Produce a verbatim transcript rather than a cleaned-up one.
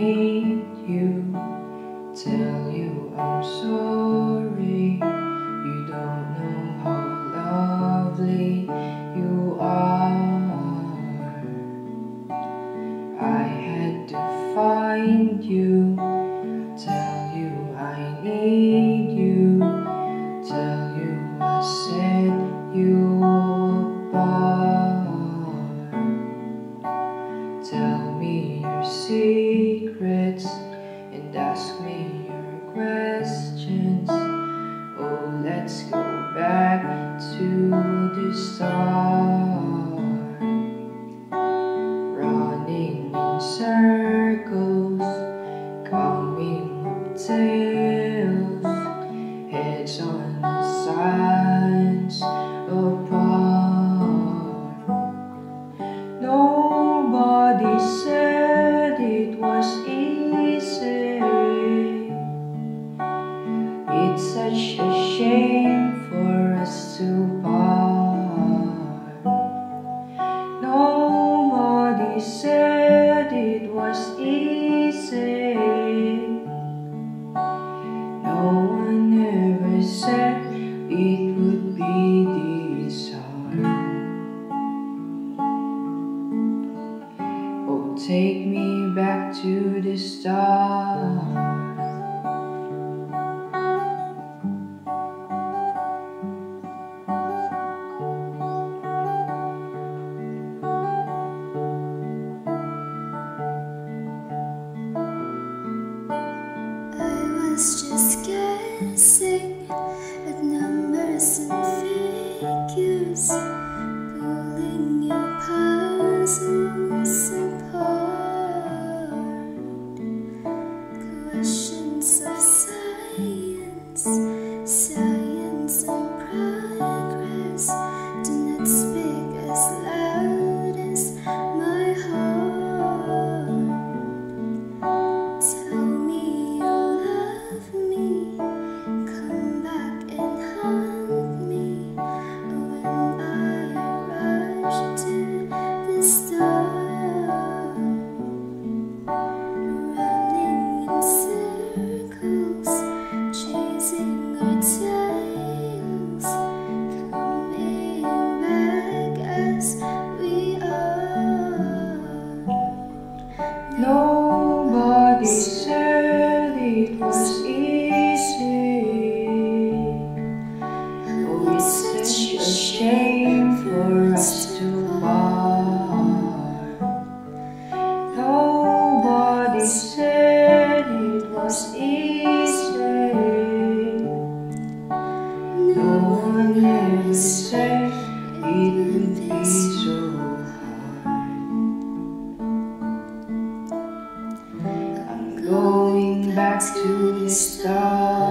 meet you, tell you I'm sorry. You don't know how lovely you are. I had to find you, tell you I need you, tell you I set you apart. Tell me your secrets and ask me your questions. Oh, let's go back to the start. Running in circles, counting up tails, heads on the sides apart. Nobody said it was easy. It's such a shame for us to part. Nobody said it was easy. No one ever said it would be this hard. Oh, take me back to the start. Just guessing at numbers and figures, pulling your puzzles apart. Questions of science, science and progress, do not speak as loud as my heart. Tell me your Nobody said it was easy. Oh, it's such a shame for us to part. Nobody said it was easy. No one ever said it would be so hard. Going back to the start.